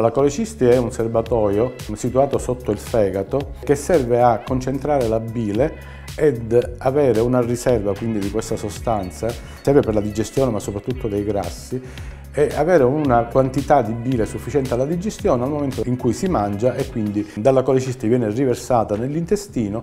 La colecisti è un serbatoio situato sotto il fegato che serve a concentrare la bile ed avere una riserva quindi di questa sostanza, serve per la digestione ma soprattutto dei grassi, e avere una quantità di bile sufficiente alla digestione al momento in cui si mangia, e quindi dalla colecisti viene riversata nell'intestino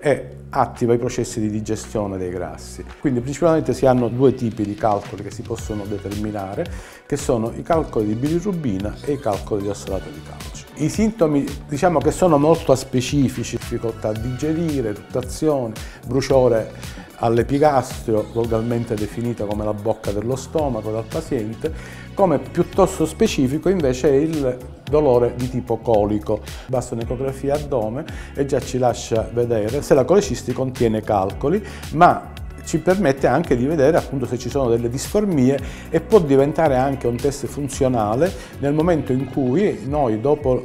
e attiva i processi di digestione dei grassi. Quindi principalmente si hanno due tipi di calcoli che si possono determinare, che sono i calcoli di bilirubina e i calcoli di ossalato di calcio. I sintomi diciamo che sono molto specifici: difficoltà a digerire, eruttazione, bruciore all'epigastrio, volgarmente definita come la bocca dello stomaco dal paziente. Come piuttosto specifico invece è il dolore di tipo colico. Basta un'ecografia addome e già ci lascia vedere se la colecisti contiene calcoli, ma ci permette anche di vedere appunto se ci sono delle disformie, e può diventare anche un test funzionale nel momento in cui noi, dopo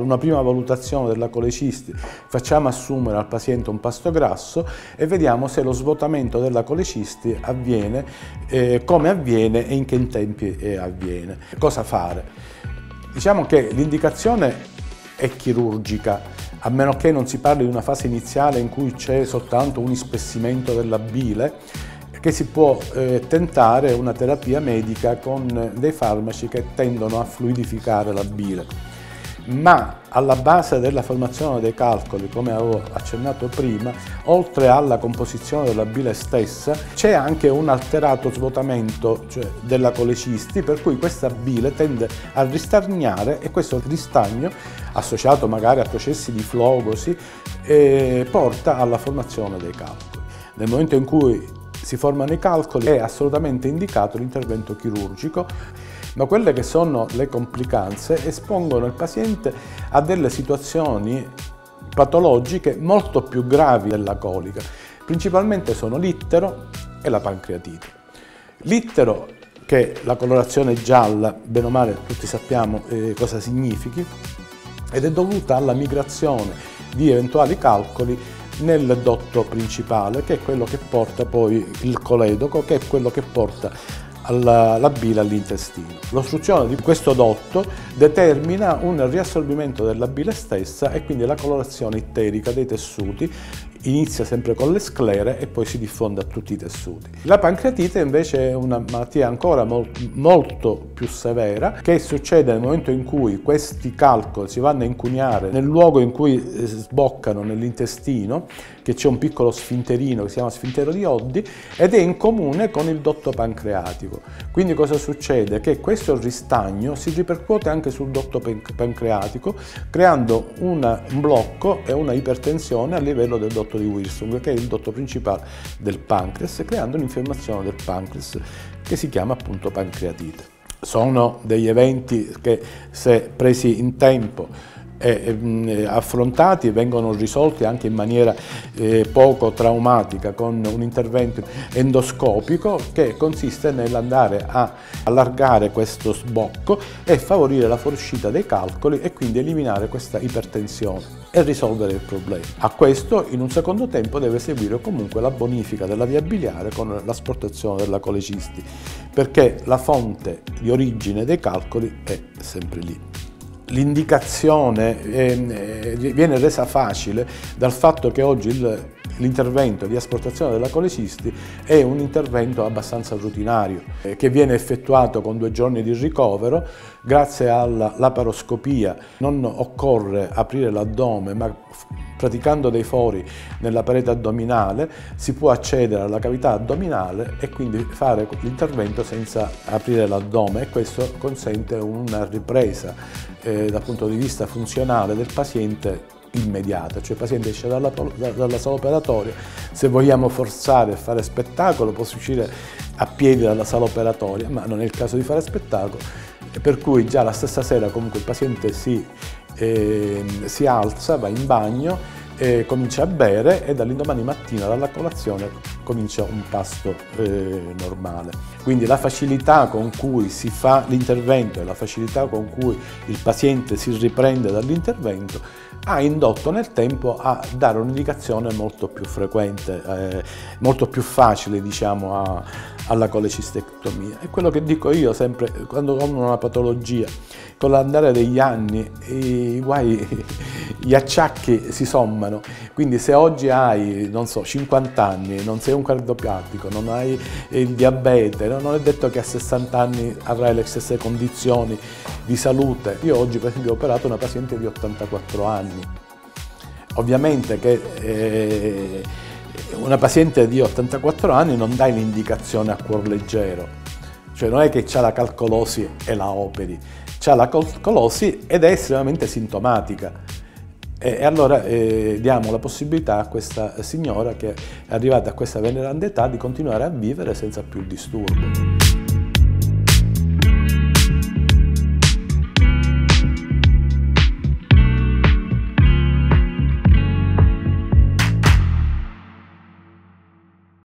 una prima valutazione della colecisti, facciamo assumere al paziente un pasto grasso e vediamo se lo svuotamento della colecisti avviene, come avviene e in che tempi avviene. Cosa fare? Diciamo che l'indicazione è chirurgica, a meno che non si parli di una fase iniziale in cui c'è soltanto un ispessimento della bile, che si può tentare una terapia medica con dei farmaci che tendono a fluidificare la bile. Ma alla base della formazione dei calcoli, come avevo accennato prima, oltre alla composizione della bile stessa, c'è anche un alterato svuotamento, cioè, della colecisti, per cui questa bile tende a ristagnare, e questo ristagno, associato magari a processi di flogosi, porta alla formazione dei calcoli. Nel momento in cui si formano i calcoli è assolutamente indicato l'intervento chirurgico, ma quelle che sono le complicanze espongono il paziente a delle situazioni patologiche molto più gravi della colica. Principalmente sono l'ittero e la pancreatite. L'ittero, che la colorazione gialla, bene o male tutti sappiamo cosa significhi, ed è dovuta alla migrazione di eventuali calcoli nel dotto principale, che è quello che porta poi il coledoco, che è quello che porta la bile all'intestino. L'ostruzione di questo dotto determina un riassorbimento della bile stessa, e quindi la colorazione itterica dei tessuti inizia sempre con le sclere e poi si diffonde a tutti i tessuti. La pancreatite invece è una malattia ancora molto più severa, che succede nel momento in cui questi calcoli si vanno a incuniare nel luogo in cui sboccano, nell'intestino, che c'è un piccolo sfinterino che si chiama sfintero di Oddi, ed è in comune con il dotto pancreatico. Quindi cosa succede? Che questo ristagno si ripercuote anche sul dotto pancreatico, creando un blocco e una ipertensione a livello del dotto di Wilson, che è il dotto principale del pancreas, creando un'infiammazione del pancreas che si chiama appunto pancreatite. Sono degli eventi che, se presi in tempo e affrontati, vengono risolti anche in maniera poco traumatica, con un intervento endoscopico che consiste nell'andare a allargare questo sbocco e favorire la fuoriuscita dei calcoli, e quindi eliminare questa ipertensione e risolvere il problema. A questo, in un secondo tempo, deve seguire comunque la bonifica della via biliare con l'asportazione della colecisti, perché la fonte di origine dei calcoli è sempre lì. L'indicazione viene resa facile dal fatto che oggi l'intervento di asportazione della colecisti è un intervento abbastanza rutinario, che viene effettuato con 2 giorni di ricovero. Grazie alla laparoscopia non occorre aprire l'addome, ma praticando dei fori nella parete addominale si può accedere alla cavità addominale e quindi fare l'intervento senza aprire l'addome, e questo consente una ripresa dal punto di vista funzionale del paziente immediata, cioè il paziente esce dalla sala operatoria. Se vogliamo forzare a fare spettacolo, può uscire a piedi dalla sala operatoria, ma non è il caso di fare spettacolo, per cui già la stessa sera comunque il paziente si alza, va in bagno, comincia a bere, e dall'indomani mattina, dalla colazione, comincia un pasto normale. Quindi la facilità con cui si fa l'intervento e la facilità con cui il paziente si riprende dall'intervento ha indotto nel tempo a dare un'indicazione molto più frequente, molto più facile, diciamo, alla colecistectomia. È quello che dico io sempre quando ho una patologia: con l'andare degli anni i guai, gli acciacchi si sommano. Quindi se oggi hai, non so, 50 anni, non sei un cardiopatico, non hai il diabete, non è detto che a 60 anni avrai le stesse condizioni di salute. Io oggi per esempio ho operato una paziente di 84 anni. Ovviamente che una paziente di 84 anni non dai l'indicazione a cuor leggero, cioè non è che c'ha la calcolosi e la operi, c'ha la calcolosi ed è estremamente sintomatica. E allora diamo la possibilità a questa signora, che è arrivata a questa veneranda età, di continuare a vivere senza più disturbo.